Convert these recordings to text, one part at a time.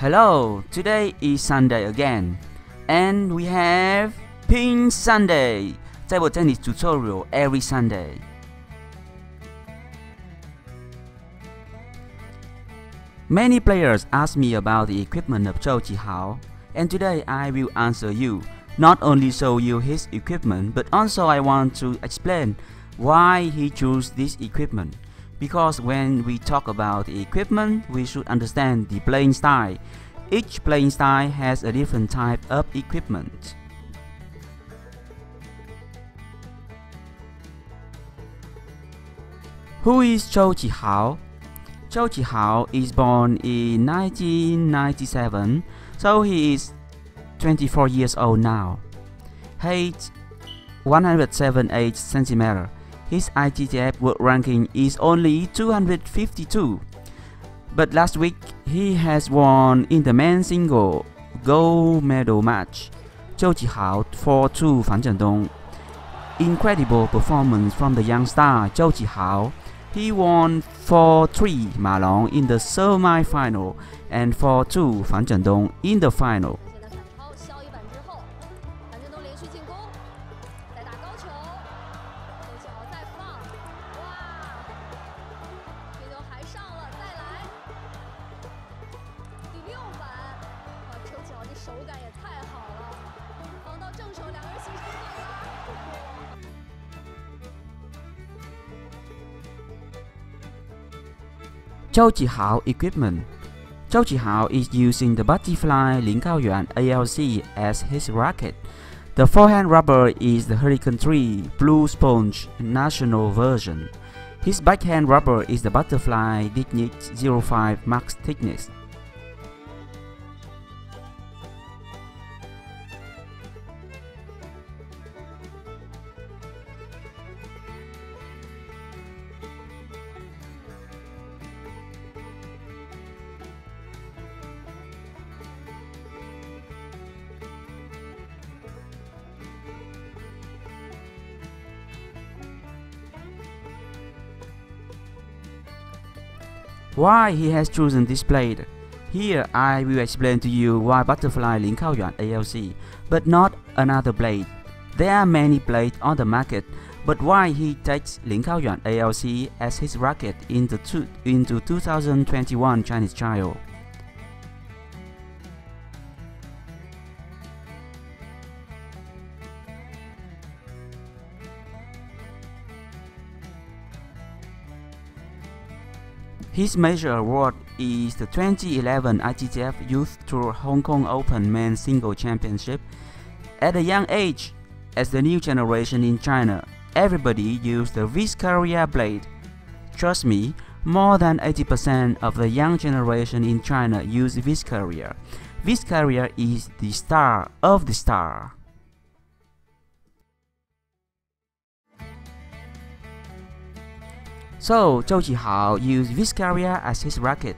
Hello, today is Sunday again, and we have Pin Sunday, table tennis tutorial every Sunday. Many players ask me about the equipment of Zhou Qihao, and today I will answer you, not only show you his equipment, but also I want to explain why he chose this equipment. Because when we talk about the equipment, we should understand the playing style. Each playing style has a different type of equipment. Who is Zhou Qihao? Zhou Qihao is born in 1997, so he is 24 years old now. Height 178 cm. His ITTF world ranking is only 252, but last week he has won in the men's single gold medal match. Zhou Qihao 4-2 Fan Zhendong. Incredible performance from the young star Zhou Qihao. He won 4-3 Ma Long in the semi-final and 4-2 Fan Zhendong in the final. Zhou Qihao equipment. Zhou Qihao is using the Butterfly Lin Gaoyuan ALC as his racket. The forehand rubber is the Hurricane 3 Blue Sponge national version. His backhand rubber is the Butterfly Dignics 05 max thickness. Why he has chosen this blade? Here I will explain to you why Butterfly Lin Gaoyuan ALC, but not another blade. There are many blades on the market, but why he takes Lin Gaoyuan ALC as his racket into 2021 Chinese trial? His major award is the 2011 ITTF Youth Tour Hong Kong Open Men's Single Championship. At a young age, as the new generation in China, everybody used the Viscaria blade. Trust me, more than 80% of the young generation in China use Viscaria. Viscaria is the star of the star. So, Zhou Qihao used Viscaria as his racket.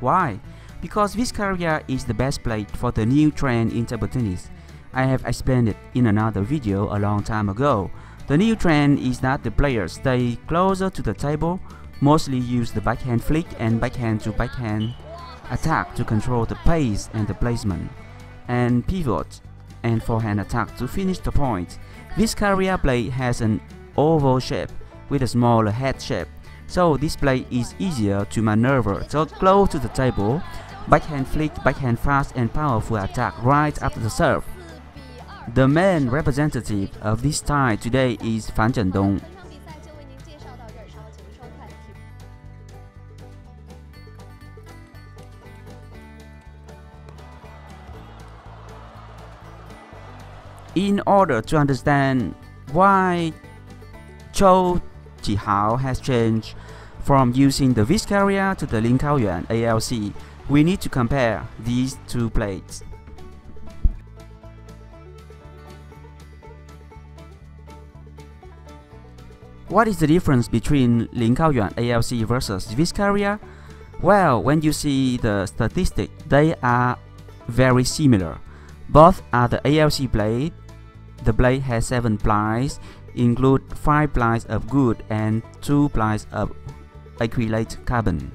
Why? Because Viscaria is the best blade for the new trend in table tennis. I have explained it in another video a long time ago. The new trend is that the players stay closer to the table, mostly use the backhand flick and backhand to backhand attack to control the pace and the placement, and pivot and forehand attack to finish the point. Viscaria blade has an oval shape with a smaller head shape. So this blade is easier to maneuver, so close to the table, backhand flick, backhand fast and powerful attack right after the serve. The main representative of this style today is Fan Zhendong. In order to understand why Zhou Qihao has changed from using the Viscaria to the Lin Gaoyuan ALC, we need to compare these two blades. What is the difference between Lin Gaoyuan ALC versus Viscaria? Well, when you see the statistic, they are very similar. Both are the ALC blade. The blade has 7 plies, include 5 plies of wood and 2 plies of acrylate carbon.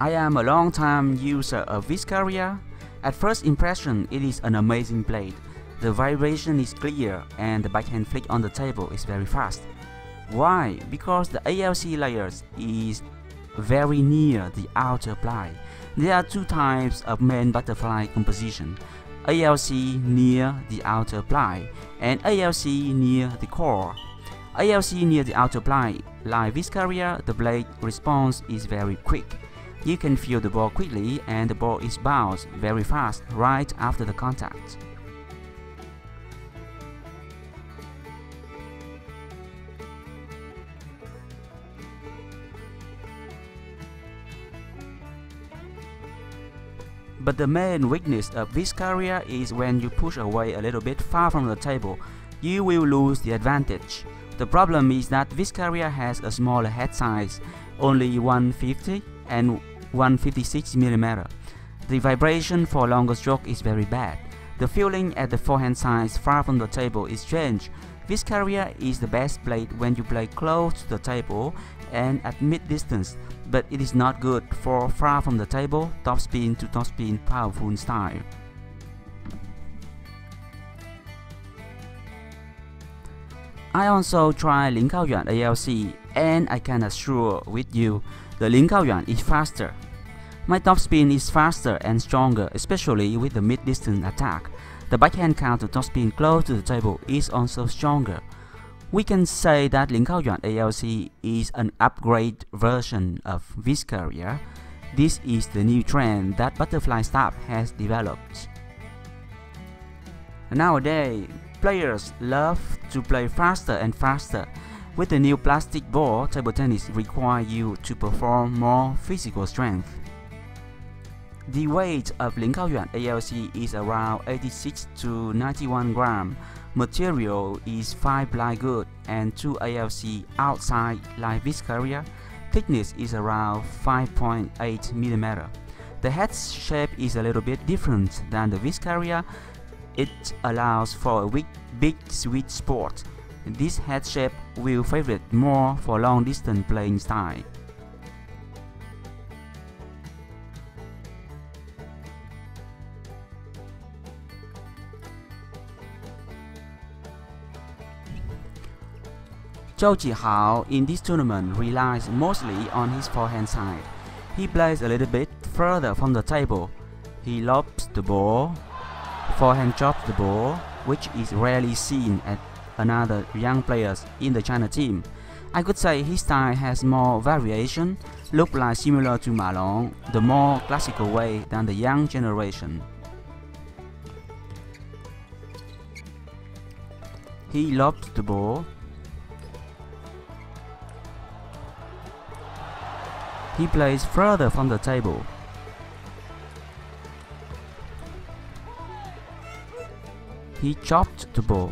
I am a long-time user of Viscaria. At first impression, it is an amazing blade. The vibration is clear and the backhand flick on the table is very fast. Why? Because the ALC layers is very near the outer ply. There are two types of main butterfly composition: ALC near the outer ply and ALC near the core. ALC near the outer ply, like Viscaria, the blade response is very quick. You can feel the ball quickly and the ball is bounced very fast right after the contact. But the main weakness of Viscaria is when you push away a little bit far from the table, you will lose the advantage. The problem is that Viscaria has a smaller head size, only 150 and 156 mm. The vibration for longer stroke is very bad. The feeling at the forehand size far from the table is strange. Viscaria is the best blade when you play close to the table and at mid-distance, but it is not good for far from the table, topspin to topspin powerful style. I also try Lin Gaoyuan ALC, and I can assure with you, the Lin Gaoyuan is faster. My topspin is faster and stronger, especially with the mid-distance attack. The backhand counter topspin close to the table is also stronger. We can say that Lin Gaoyuan ALC is an upgrade version of Viscaria. This is the new trend that Butterfly staff has developed. Nowadays, players love to play faster and faster. With the new plastic ball, table tennis requires you to perform more physical strength. The weight of Lin Gaoyuan ALC is around 86 to 91 grams. Material is 5 ply good and 2 ALC outside like Viscaria. Thickness is around 5.8 mm. The head shape is a little bit different than the Viscaria. It allows for a big sweet spot. This head shape will favor more for long distance playing style. Zhou Qihao in this tournament relies mostly on his forehand side. He plays a little bit further from the table. He lobs the ball, forehand chops the ball, which is rarely seen at another young players in the China team. I could say his style has more variation, look like similar to Ma Long, the more classical way than the young generation. He lobs the ball. He plays further from the table. He chopped the ball.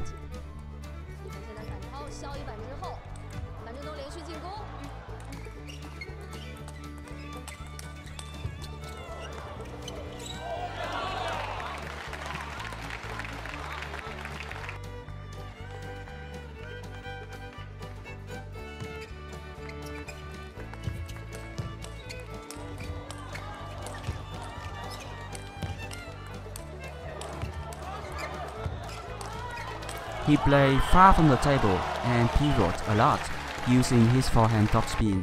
He played far from the table and pivot a lot, using his forehand topspin.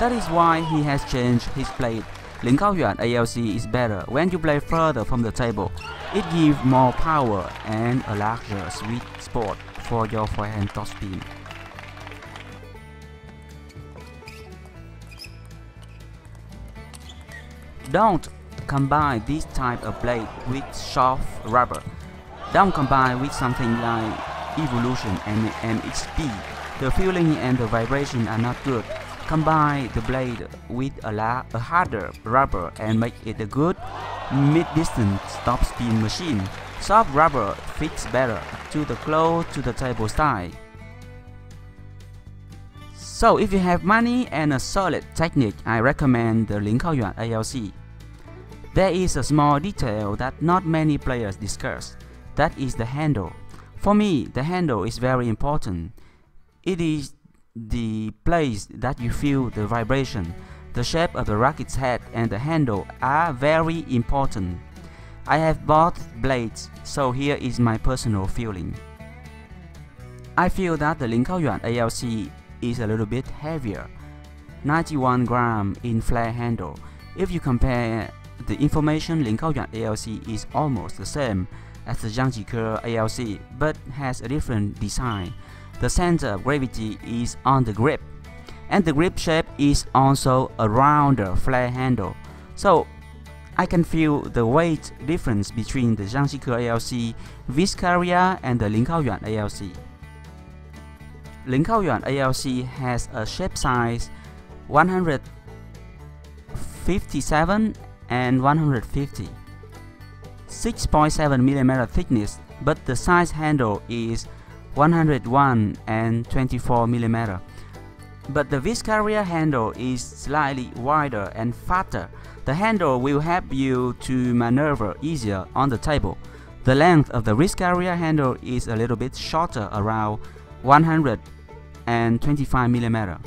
That is why he has changed his play. Lin Gaoyuan ALC is better when you play further from the table. It gives more power and a larger sweet spot for your forehand topspin. Don't combine this type of blade with soft rubber. Don't combine with something like Evolution and MXP. The feeling and the vibration are not good. Combine the blade with a harder rubber and make it a good mid-distance topspin machine. Soft rubber fits better to the close to the table style. So if you have money and a solid technique, I recommend the Lin Gaoyuan ALC. There is a small detail that not many players discuss. that is the handle. For me, the handle is very important. It is the place that you feel the vibration. The shape of the rocket's head and the handle are very important. I have bought blades, so here is my personal feeling. I feel that the Lin Gaoyuan ALC is a little bit heavier, 91 gram in flare handle. If you compare the information, Lin Gaoyuan ALC is almost the same as the Zhang Jike ALC, but has a different design. The center of gravity is on the grip, and the grip shape is also a rounder flare handle. So I can feel the weight difference between the Zhang Jike ALC, Viscaria and the Lin Gaoyuan ALC. Lin Gaoyuan ALC has a shape size 157 and 150, 6.7 mm thickness, but the size handle is 101 and 24 mm. But the Viscaria handle is slightly wider and fatter. The handle will help you to maneuver easier on the table. The length of the Viscaria handle is a little bit shorter, around 125 mm.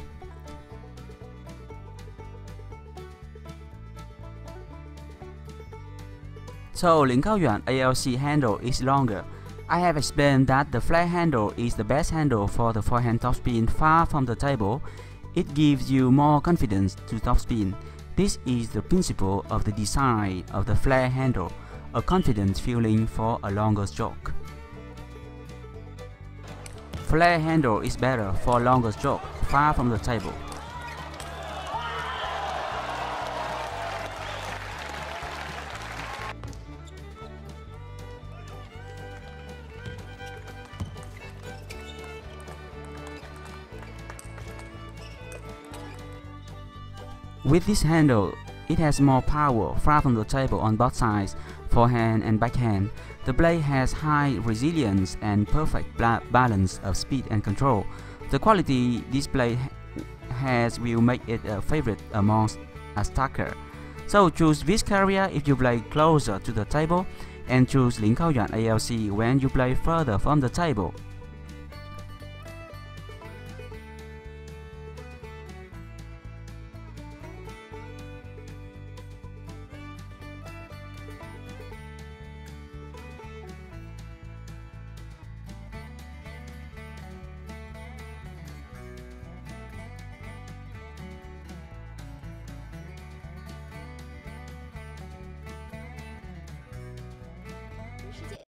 So Lin Gaoyuan ALC handle is longer. I have explained that the flare handle is the best handle for the forehand topspin far from the table. It gives you more confidence to topspin. This is the principle of the design of the flare handle, a confident feeling for a longer stroke. Flare handle is better for longer stroke far from the table. With this handle, it has more power far from the table on both sides, forehand and backhand. The blade has high resilience and perfect balance of speed and control. The quality this blade has will make it a favorite amongst a stacker. So choose Viscaria if you play closer to the table, and choose Lin Gaoyuan ALC when you play further from the table.